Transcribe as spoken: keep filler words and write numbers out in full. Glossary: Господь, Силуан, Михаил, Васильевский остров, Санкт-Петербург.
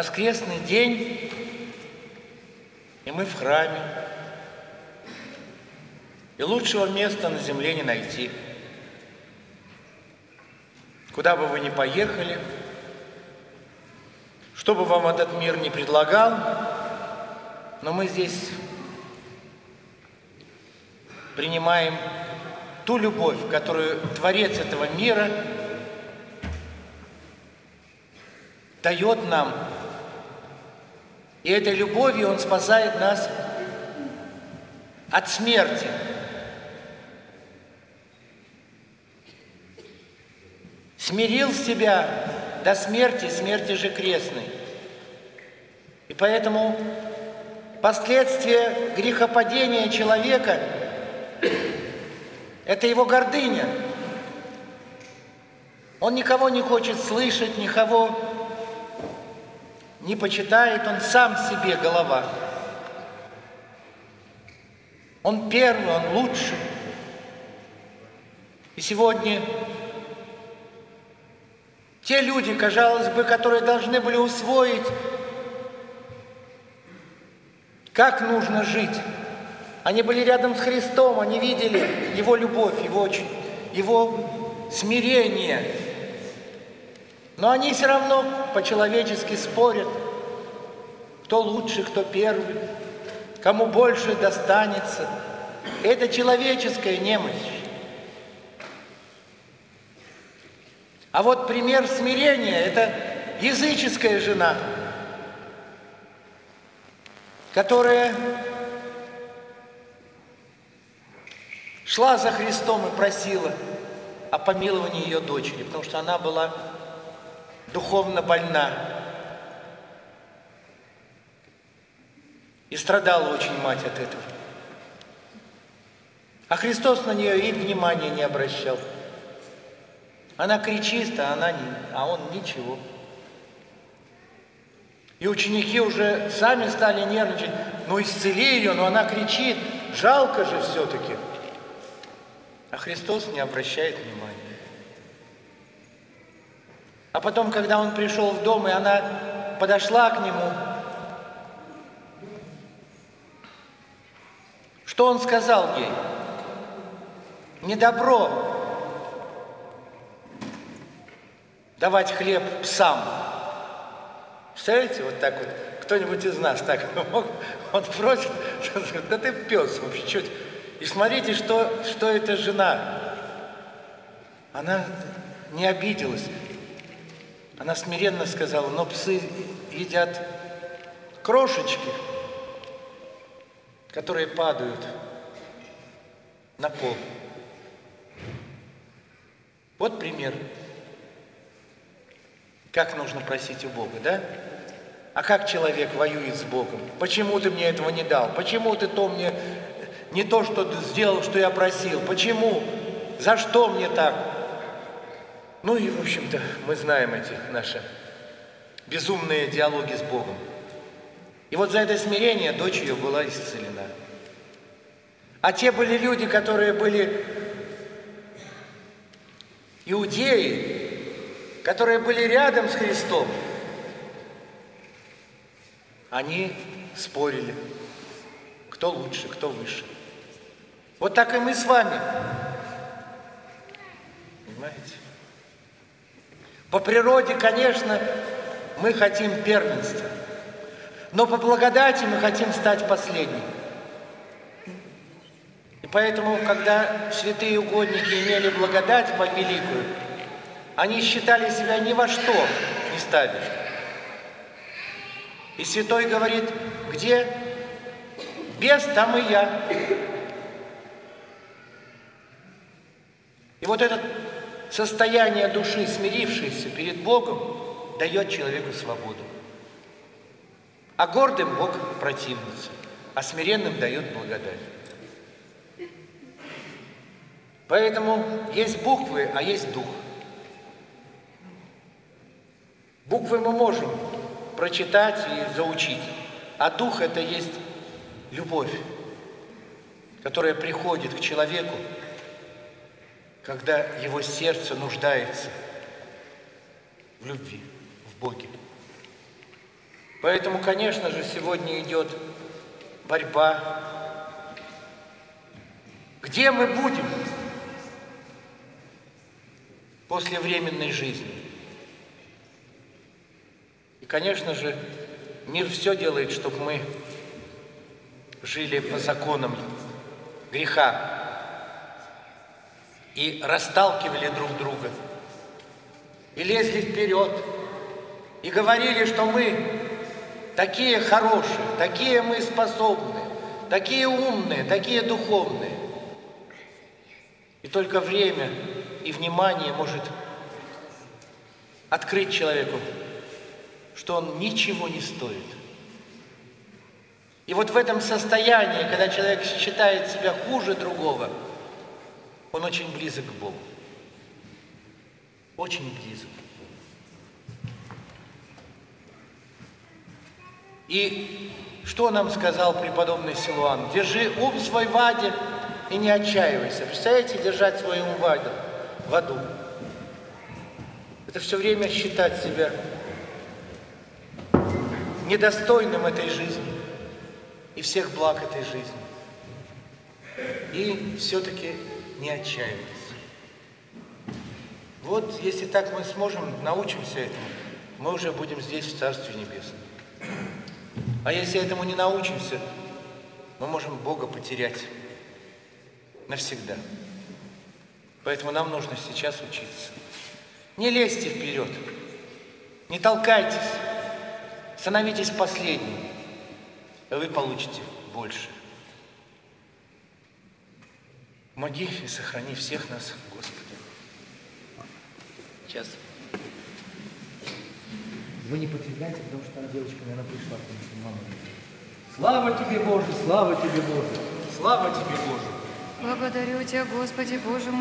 воскресный день, и мы в храме. И лучшего места на земле не найти. Куда бы вы ни поехали, что бы вам этот мир не предлагал, но мы здесь принимаем ту любовь, которую Творец этого мира дает нам. И этой любовью Он спасает нас от смерти. Смирил себя до смерти, смерти же крестной. И поэтому последствия грехопадения человека – это его гордыня. Он никого не хочет слышать, никого не почитает, он сам себе голова. Он первый, он лучший. И сегодня те люди, казалось бы, которые должны были усвоить, как нужно жить, они были рядом с Христом, они видели Его любовь, Его, его смирение. Но они все равно по-человечески спорят, кто лучше, кто первый, кому больше достанется. Это человеческая немощь. А вот пример смирения – это языческая жена, которая шла за Христом и просила о помиловании ее дочери, потому что она была духовно больна и страдала очень мать от этого. А Христос на нее и внимания не обращал. Она кричит, а, она не, а он ничего. И ученики уже сами стали нервничать. Ну, исцели ее, но она кричит. Жалко же все-таки. А Христос не обращает внимания. А потом, когда он пришел в дом, и она подошла к нему, что он сказал ей? Недобро давать хлеб псам. Представляете, вот так вот, кто-нибудь из нас так мог, он просит, да ты пес вообще, что. И смотрите, что, что эта жена, она не обиделась, она смиренно сказала, но псы едят крошечки, которые падают на пол. Вот пример. Как нужно просить у Бога, да? А как человек воюет с Богом? Почему ты мне этого не дал? Почему ты то мне не то, что ты сделал, что я просил? Почему? За что мне так? Ну и, в общем-то, мы знаем эти наши безумные диалоги с Богом. И вот за это смирение дочь ее была исцелена. А те были люди, которые были иудеи, которые были рядом с Христом, они спорили, кто лучше, кто выше. Вот так и мы с вами. Понимаете? По природе, конечно, мы хотим первенства, но по благодати мы хотим стать последним. И поэтому, когда святые угодники имели благодать повеликую, они считали себя ни во что не ставили. И святой говорит, где бес, там и я. И вот это состояние души, смирившейся перед Богом, дает человеку свободу. А гордым Бог противится, а смиренным дает благодать. Поэтому есть буквы, а есть дух. Буквы мы можем прочитать и заучить, а дух – это есть любовь, которая приходит к человеку, когда его сердце нуждается в любви, в Боге. Поэтому, конечно же, сегодня идет борьба. Где мы будем после временной жизни? И, конечно же, мир все делает, чтобы мы жили по законам греха и расталкивали друг друга, и лезли вперед, и говорили, что мы такие хорошие, такие мы способные, такие умные, такие духовные. И только время и внимание может открыть человеку, что он ничего не стоит. И вот в этом состоянии, когда человек считает себя хуже другого, он очень близок к Богу. Очень близок. И что нам сказал преподобный Силуан? Держи ум свой в аде и не отчаивайся. Представляете, держать свой ум в аду, в аду. Это все время считать себя недостойным этой жизни и всех благ этой жизни. И все-таки не отчаиваться. Вот если так мы сможем, научимся этому, мы уже будем здесь, в Царстве Небесном. А если этому не научимся, мы можем Бога потерять навсегда. Поэтому нам нужно сейчас учиться. Не лезьте вперед, не толкайтесь, становитесь последним, и вы получите больше. Помоги и сохрани всех нас, Господи. Сейчас. Вы не подвигайте, потому что там девочка, наверное, пришла, потому что мама. Слава тебе, Боже, слава тебе, Боже, слава тебе, Боже. Благодарю тебя, Господи, Боже мой.